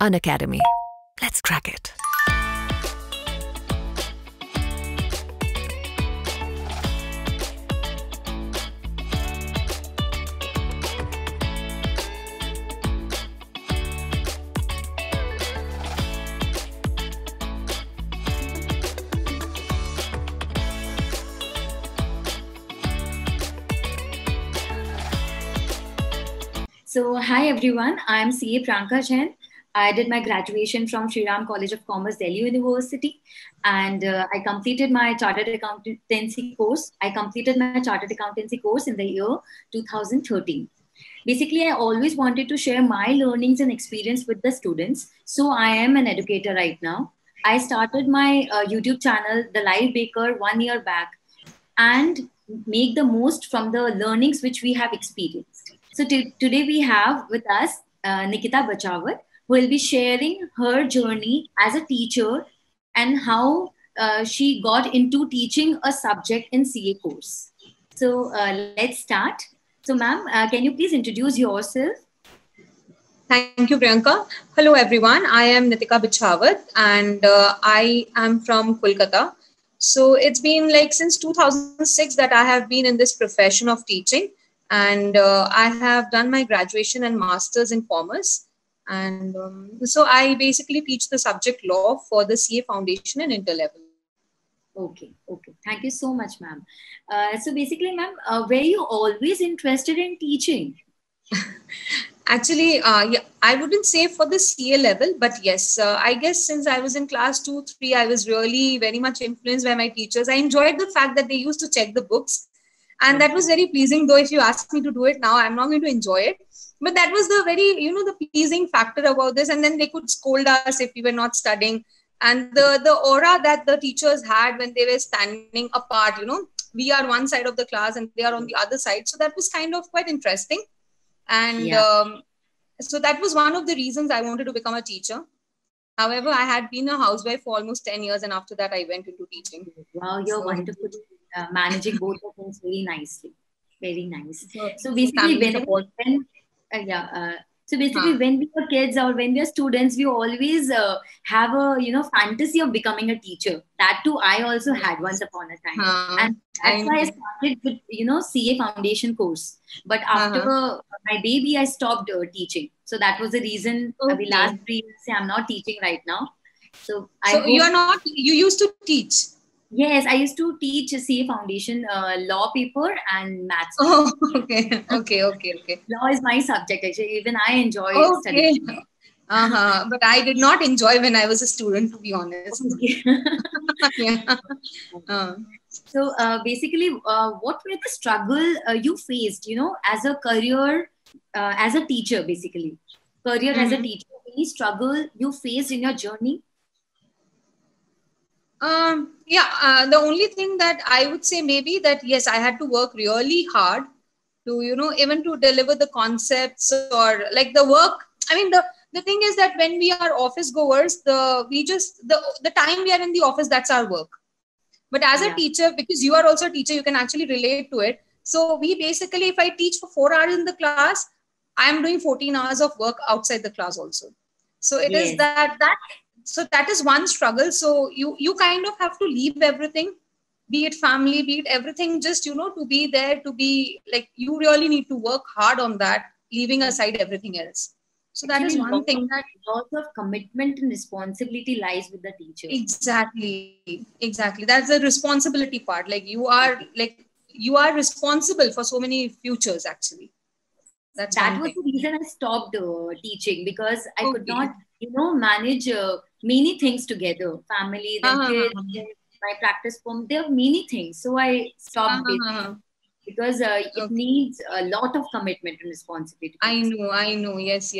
Unacademy. Let's crack it. So, hi everyone, I am CA Pankaj Jain. I did my graduation from Shri Ram College of Commerce, Delhi University, and I completed my Chartered Accountancy course. I completed my Chartered Accountancy course in the year 2013. Basically, I always wanted to share my learnings and experience with the students. So I am an educator right now. I started my YouTube channel, The Life Baker, 1 year back, and make the most from the learnings which we have experienced. So today we have with us Nitika Bachhawat, who will be sharing her journey as a teacher and how she got into teaching a subject in CA course. So let's start. So ma'am, can you please introduce yourself? Thank you, Priyanka. Hello, everyone. I am Nitika Bachhawat and I am from Kolkata. So it's been like since 2006 that I have been in this profession of teaching. And I have done my graduation and master's in commerce. And so I basically teach the subject law for the CA Foundation and interlevel. Okay, okay. Thank you so much, ma'am. So basically, ma'am, were you always interested in teaching? Actually, yeah, I wouldn't say for the CA level, but yes, I guess since I was in class 2, 3, I was really very much influenced by my teachers. I enjoyed the fact that they used to check the books. And that was very pleasing, though if you ask me to do it now, I'm not going to enjoy it. But that was the very, you know, the pleasing factor about this. And then they could scold us if we were not studying. And the aura that the teachers had when they were standing apart, you know, we are one side of the class and they are on the other side. So that was kind of quite interesting. And yeah. So that was one of the reasons I wanted to become a teacher. However, I had been a housewife for almost 10 years. And after that, I went into teaching. Wow, you're wonderful. Managing both of things very nicely, very nice. So basically, when we were kids or when we were students, we always have a fantasy of becoming a teacher. That too, I also had once upon a time, and that's why I started with CA Foundation course. But after my baby, I stopped teaching. So that was the reason. The last 3 years, I'm not teaching right now. So You used to teach. Yes, I used to teach CA Foundation law paper and maths. Oh, okay, okay, okay, okay. Law is my subject actually. Even I enjoy studying. But I did not enjoy when I was a student, to be honest. Okay. Yeah. So basically, what were the struggle you faced, as a career, as a teacher, basically? Career as a teacher, any struggle you faced in your journey? The only thing that I would say maybe that, yes, I had to work really hard to, even to deliver the concepts or like the work. I mean, the thing is that when we are office goers, the time we are in the office, that's our work. But as a teacher, because you are also a teacher, you can actually relate to it. So we basically, if I teach for 4 hours in the class, I'm doing 14 hours of work outside the class also. So it is So that is one struggle. So you kind of have to leave everything, be it family, be it everything, just, to be there, to be like, you really need to work hard on that, leaving aside everything else. So that is one thing. That lots of commitment and responsibility lies with the teacher. Exactly. Exactly. That's the responsibility part. Like you are responsible for so many futures, actually. That was the reason I stopped teaching, because I could not, manage many things together. Family, then kids, my practice form. There are many things. So I stopped because it needs a lot of commitment and responsibility. I know. Yes.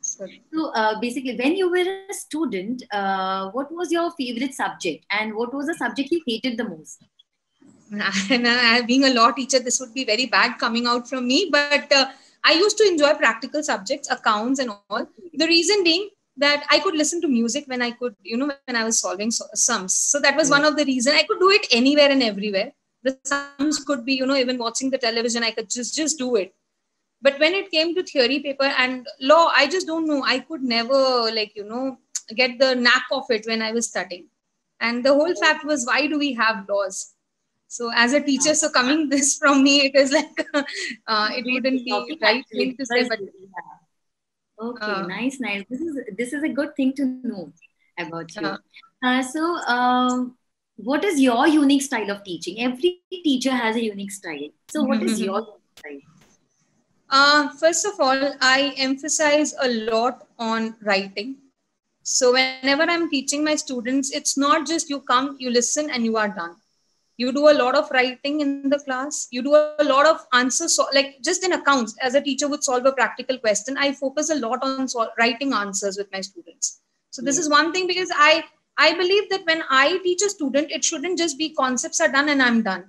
Sorry. So basically, when you were a student, what was your favorite subject and what was the subject you hated the most? And being a law teacher, this would be very bad coming out from me, but I used to enjoy practical subjects, accounts and all. The reason being that I could listen to music when I could, when I was solving sums. So that was one of the reasons. I could do it anywhere and everywhere. The sums could be, even watching the television, I could just do it. But when it came to theory paper and law, I just don't know. I could never, like, you know, get the knack of it when I was studying. And the whole fact was, why do we have laws? So as a teacher, so coming this from me, it is like, it wouldn't be right thing to say. But, okay, nice, nice. This is a good thing to know about you. What is your unique style of teaching? Every teacher has a unique style. So what is your unique style? First of all, I emphasize a lot on writing. So whenever I'm teaching my students, it's not just you come, you listen, and you are done. You do a lot of writing in the class. You do a lot of answers. So like just in accounts, as a teacher would solve a practical question, I focus a lot on writing answers with my students. So this is one thing, because I believe that when I teach a student, it shouldn't just be concepts are done and I'm done.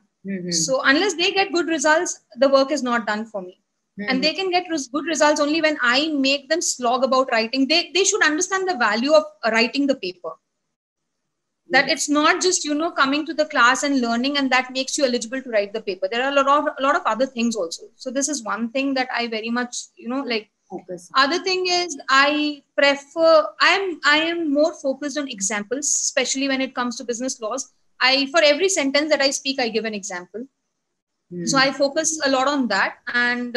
So unless they get good results, the work is not done for me. And they can get good results only when I make them slog about writing. They should understand the value of writing the paper. That it's not just, you know, coming to the class and learning and that makes you eligible to write the paper. There are a lot of other things also. So this is one thing that I very much, you know, like focus. Other thing is I am more focused on examples, especially when it comes to business laws. For every sentence that I speak, I give an example. So I focus a lot on that. And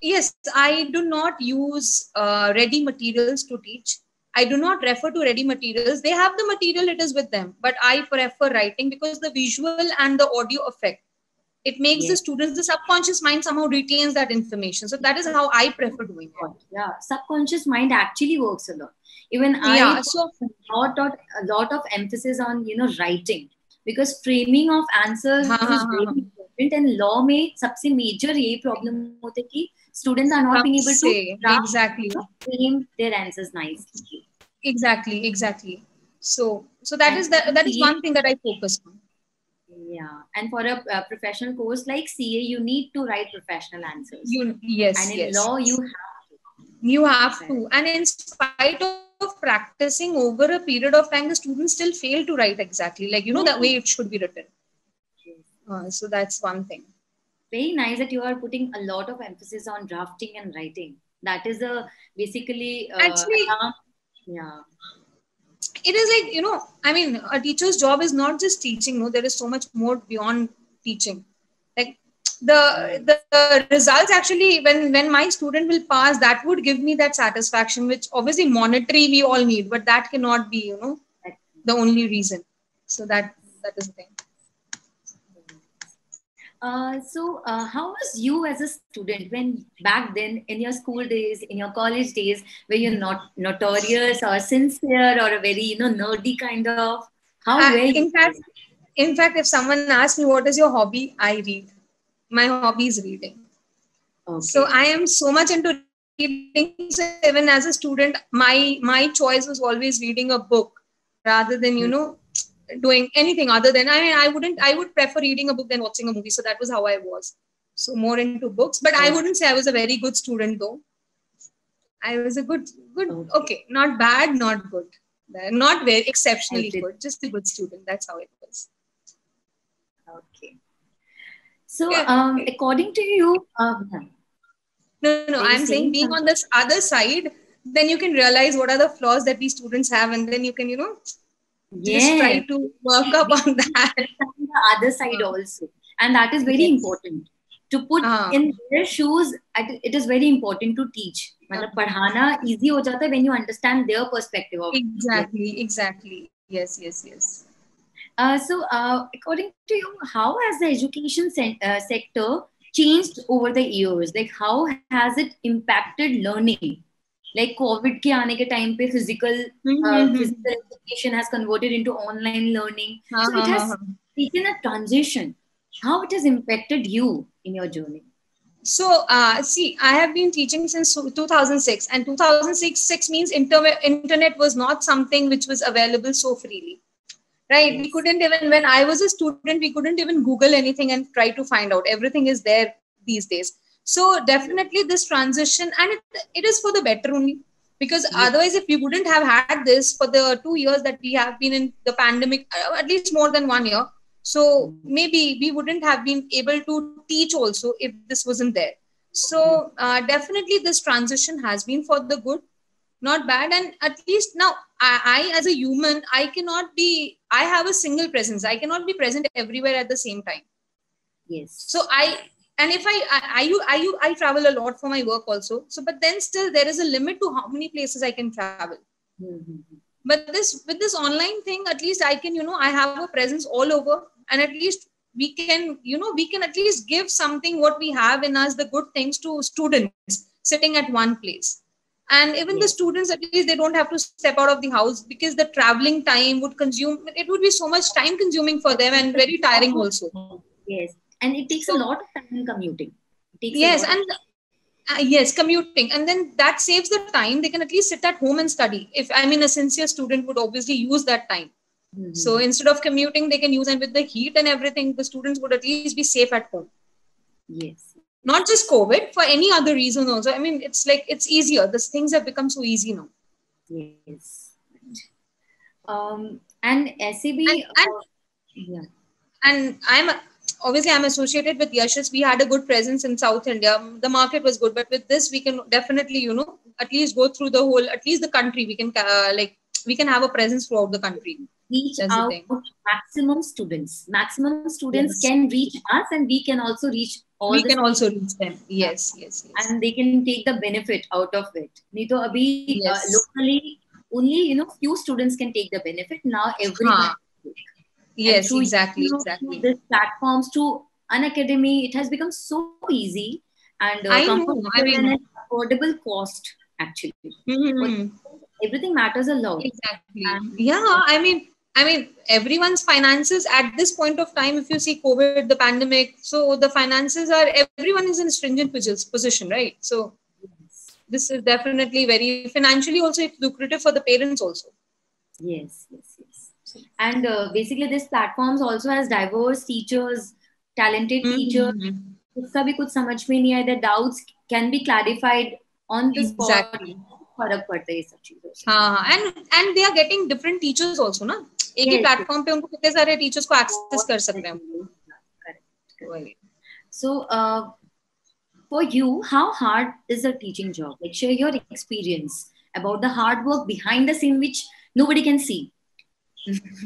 yes, I do not use ready materials to teach. I do not refer to ready materials. They have the material, it is with them. But I prefer writing because the visual and the audio effect, it makes the students, the subconscious mind somehow retains that information. So that is how I prefer doing it. Yeah, subconscious mind actually works a lot. Even I so a lot of emphasis on, you know, writing. Because framing of answers is very important, and law में सबसे major ये problem होते कि students are not being able to frame their answers nicely. Exactly, exactly. So that is one thing that I focus on. Yeah, and for a professional course like CA, you need to write professional answers. And in law, you have to. You have to, and in spite of practicing over a period of time, the students still fail to write exactly like, you know, that way it should be written. So that's one thing. Very nice that you are putting a lot of emphasis on drafting and writing. That is basically actually it is like, you know, I mean, a teacher's job is not just teaching. No, there is so much more beyond teaching. Like the results actually, when my student will pass, that would give me that satisfaction, which obviously monetary we all need, but that cannot be, you know, the only reason. So that is the thing. How was you as a student when back then in your school days, in your college days, were you not notorious or sincere or a very, you know, nerdy kind of? In fact, if someone asked me what is your hobby, I read. My hobby is reading. So I am so much into reading. So even as a student, my choice was always reading a book rather than, you know, doing anything other than, I mean, I would prefer reading a book than watching a movie. So that was how I was. So more into books, but I wouldn't say I was a very good student though. I was a good, not bad, not good, not very exceptionally good, just a good student. That's how it was. Okay. So, according to you, I'm saying being on this other side, then you can realize what are the flaws that these students have, and then you can, you know, just try to work up on that. The other side also, and that is very important to put in their shoes. It is very important to teach. मतलब पढ़ाना easy हो जाता है when you understand their perspective of exactly. Yes. According to you, how has the education sector changed over the years? Like, how has it impacted learning? Like, COVID ke aane ke time pe physical education has converted into online learning. So it has taken a transition. How it has impacted you in your journey? So, see, I have been teaching since 2006, and 2006 means internet was not something which was available so freely. Right. We couldn't even, when I was a student, we couldn't even Google anything and try to find out. Everything is there these days. So definitely this transition, and it is for the better only, because otherwise if we wouldn't have had this for the 2 years that we have been in the pandemic, at least more than 1 year. So maybe we wouldn't have been able to teach also if this wasn't there. So definitely this transition has been for the good, not bad. And at least now I as a human, I have a single presence. I cannot be present everywhere at the same time. Yes. So I travel a lot for my work also. So, but then still there is a limit to how many places I can travel. Mm-hmm. But with this online thing, at least I can, I have a presence all over, and at least we can at least give something what we have in us, the good things, to students sitting at one place. And even the students, at least they don't have to step out of the house, because the traveling time would consume, it would be so much time consuming for them and very tiring also. Yes. And it takes a lot of time in commuting. Commuting. And then that saves the time. They can at least sit at home and study. A sincere student would obviously use that time. Mm-hmm. So instead of commuting, they can use, and with the heat and everything, the students would at least be safe at home. Yes. Not just COVID, for any other reason also. It's like, it's easier. These things have become so easy now. Yes. Obviously, I'm associated with Yashas. We had a good presence in South India. The market was good, but with this, we can definitely, at least go through the whole, at least the country. We can we can have a presence throughout the country. Reach out maximum students. Maximum students can reach us, and we can also reach all. We can also reach them. Yes, yes, yes. And they can take the benefit out of it. Nito, abhi locally only few students can take the benefit. Now everyone. Yes, through, exactly. Exactly. These platforms, to Unacademy, it has become so easy and an affordable cost, actually. Mm-hmm. Everything matters a lot. Exactly. Everyone's finances at this point of time, if you see COVID, the pandemic, so the finances are, everyone is in a stringent position, right? So this is definitely very financially also, it's lucrative for the parents also. Yes, yes, yes. And basically, this platforms also has diverse teachers, talented teachers. Uska bhi kuch samajh mein nahi hai, their doubts can be clarified on the spot. Exactly. Farak padta hai sab cheezon se. And they are getting different teachers also, na? Ek hi platform pe unko kitne sare teachers ko access kar sakte hain. Correct. So, for you, how hard is a teaching job? Like, share your experience about the hard work behind the scene which nobody can see.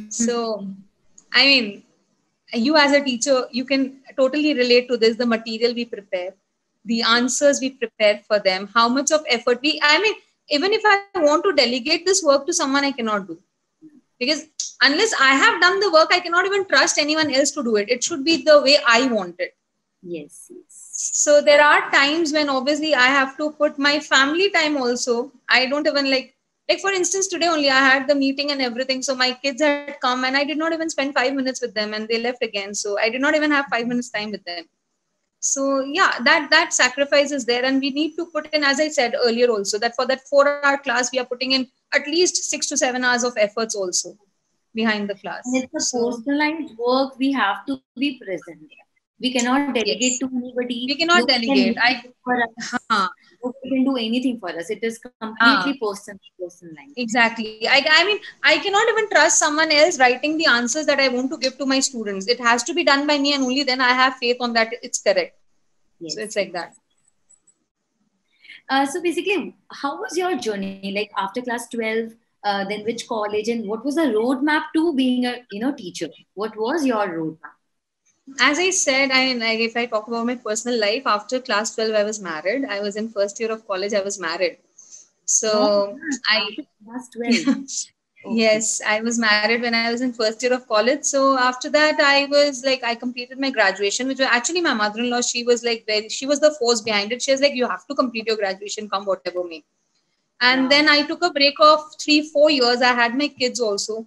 So, you as a teacher, you can totally relate to this, the material we prepare, the answers we prepare for them, how much of effort we, even if I want to delegate this work to someone, I cannot do. Because unless I have done the work, I cannot even trust anyone else to do it. It should be the way I want it. Yes. So there are times when obviously I have to put my family time also. I don't even like for instance, today only I had the meeting and everything. So my kids had come and I did not even spend 5 minutes with them, and they left again. So I did not even have 5 minutes time with them. So yeah, that sacrifice is there, and we need to put in, as I said earlier also, that for that 4-hour class, we are putting in at least 6 to 7 hours of efforts also behind the class. And it's a personalized work. We have to be present there. We cannot delegate to anybody. We cannot delegate. You can do anything for us. It is completely personal. Exactly. I cannot even trust someone else writing the answers that I want to give to my students. It has to be done by me, and only then I have faith on that it's correct. Yes. So it's like that. So basically, how was your journey? Like after class 12, then which college, and what was the roadmap to being a teacher? What was your roadmap? As I said, if I talk about my personal life, after class 12, I was married. I was in first year of college. I was married. So Yes, I was married when I was in first year of college. So after that, I completed my graduation, which was actually my mother-in-law. She was the force behind it. She was like, you have to complete your graduation, come whatever may. And then I took a break of 3-4 years. I had my kids also.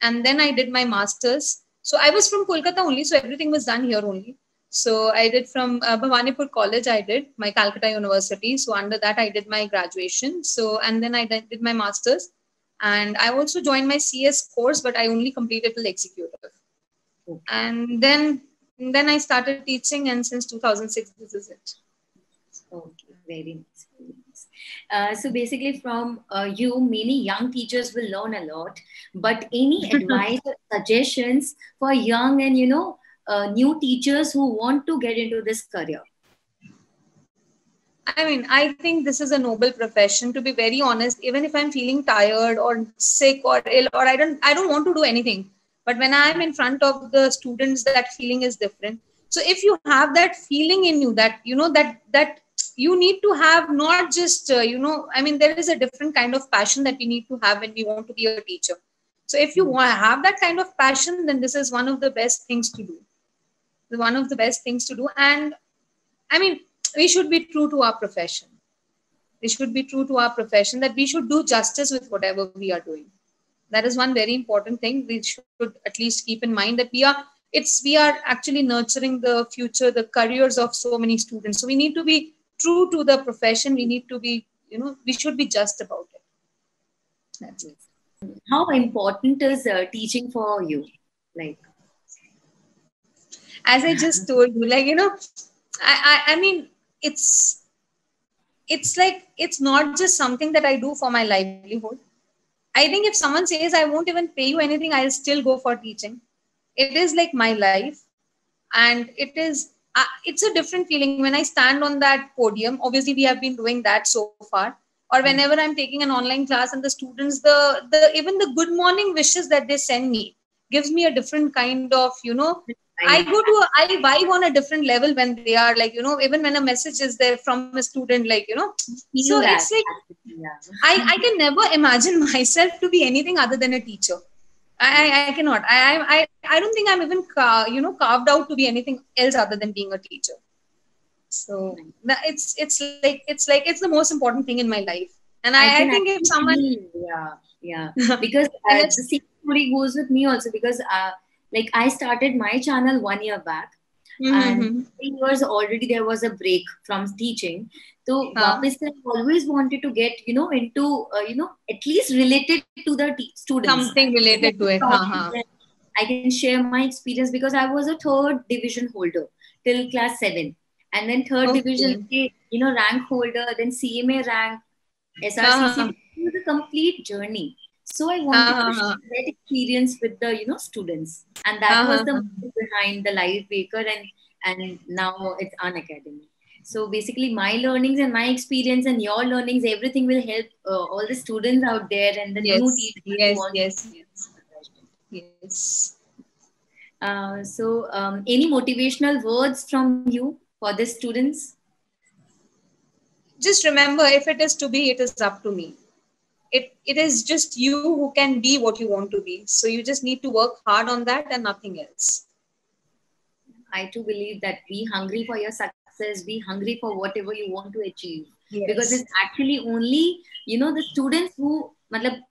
And then I did my master's. So I was from Kolkata only, so everything was done here only. So I did from Bhawanipur College, I did my Calcutta University. So under that, I did my graduation. So, and then I did my master's, and I also joined my CS course, but I only completed till executive. Okay. And then I started teaching, and since 2006, this is it. Okay, very nice. So basically from you, many young teachers will learn a lot, but any advice or suggestions for young and new teachers who want to get into this career? I mean, I think this is a noble profession, to be very honest. Even if I'm feeling tired or sick or ill, or I don't want to do anything, but when I'm in front of the students, that feeling is different. So if you have that feeling in you, that, you know, that you need to have, not just, you know, I mean, there is a different kind of passion that we need to have when we want to be a teacher. So if you have that kind of passion, then this is one of the best things to do. One of the best things to do. And I mean, we should be true to our profession. We should be true to our profession, that we should do justice with whatever we are doing. That is one very important thing we should at least keep in mind, that we are actually nurturing the future, the careers of so many students. So we need to be true to the profession. We need to be, you know, we should be just about it. That's it. How important is teaching for you? Like, as I just told you, like, you know, I mean, it's like, it's not just something that I do for my livelihood. I think if someone says, I won't even pay you anything, I'll still go for teaching. It is like my life. And it is, it's a different feeling when I stand on that podium. Obviously, we have been doing that so far. Or whenever I'm taking an online class and the students, even the good morning wishes that they send me gives me a different kind of, you know, I vibe on a different level when they are like, you know, even when a message is there from a student, like, you know, so that, it's like, yeah. I can never imagine myself to be anything other than a teacher. I cannot. I don't think I'm even, you know, carved out to be anything else other than being a teacher. So it's like, it's the most important thing in my life. And I think if someone... Yeah, yeah. Because the same story goes with me also, because... Like, I started my channel 1 year back, and 3 years already there was a break from teaching. So, I always wanted to get, you know, into, you know, at least related to the students. Something related to it. I can share my experience, because I was a 3rd division holder till class 7. And then 3rd division, you know, rank holder, then CMA rank, SRCC. It was a complete journey. So I wanted to share that experience with the, you know, students, and that was the motive behind the Life Baker, and now it's Unacademy. So basically, my learnings and my experience and your learnings, everything will help all the students out there and the new teachers. Yes. So any motivational words from you for the students? Just remember, if it is to be, it is up to me. It is just you who can be what you want to be. So you just need to work hard on that and nothing else. I too believe that be hungry for your success, be hungry for whatever you want to achieve. Yes. Because it's actually only, you know, the students who, basically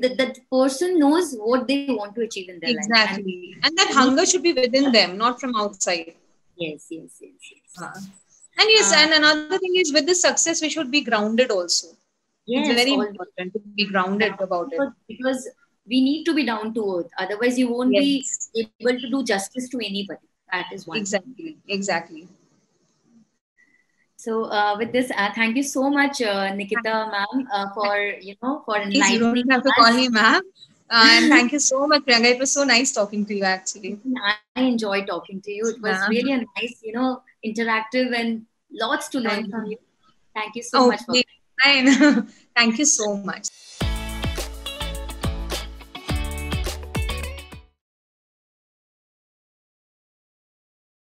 the person knows what they want to achieve in their life. Exactly. And that hunger should be within them, not from outside. Yes. And another thing is, with the success, we should be grounded also. Yes, it's very important to be grounded about it. Because we need to be down to earth. Otherwise, you won't be able to do justice to anybody. That is one. Exactly. So with this, thank you so much, Nitika ma'am, for, you know, for enlightening. You don't have to call me ma'am. And thank you so much, Priyanka. It was so nice talking to you, actually. I enjoyed talking to you. It was really a nice, you know, interactive, and lots to learn from you. Thank you so much for that. I know. Thank you so much.